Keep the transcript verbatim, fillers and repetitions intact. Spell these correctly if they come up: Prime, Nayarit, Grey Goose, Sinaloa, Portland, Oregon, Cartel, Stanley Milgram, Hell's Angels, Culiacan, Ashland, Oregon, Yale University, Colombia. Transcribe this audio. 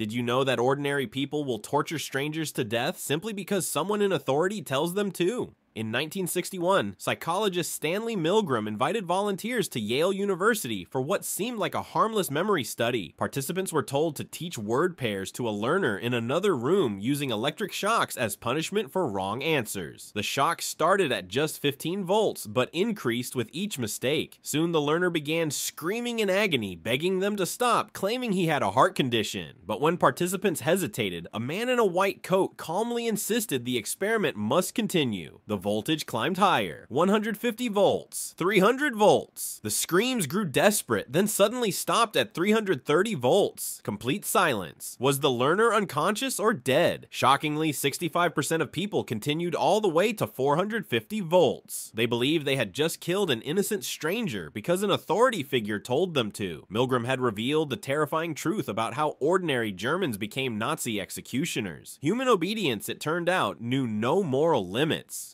Did you know that ordinary people will torture strangers to death simply because someone in authority tells them to? In nineteen sixty-one, psychologist Stanley Milgram invited volunteers to Yale University for what seemed like a harmless memory study. Participants were told to teach word pairs to a learner in another room using electric shocks as punishment for wrong answers. The shock started at just fifteen volts, but increased with each mistake. Soon the learner began screaming in agony, begging them to stop, claiming he had a heart condition. But when participants hesitated, a man in a white coat calmly insisted the experiment must continue. The voltage climbed higher, one hundred fifty volts, three hundred volts. The screams grew desperate, then suddenly stopped at three hundred thirty volts. Complete silence. Was the learner unconscious or dead? Shockingly, sixty-five percent of people continued all the way to four hundred fifty volts. They believed they had just killed an innocent stranger because an authority figure told them to. Milgram had revealed the terrifying truth about how ordinary Germans became Nazi executioners. Human obedience, it turned out, knew no moral limits.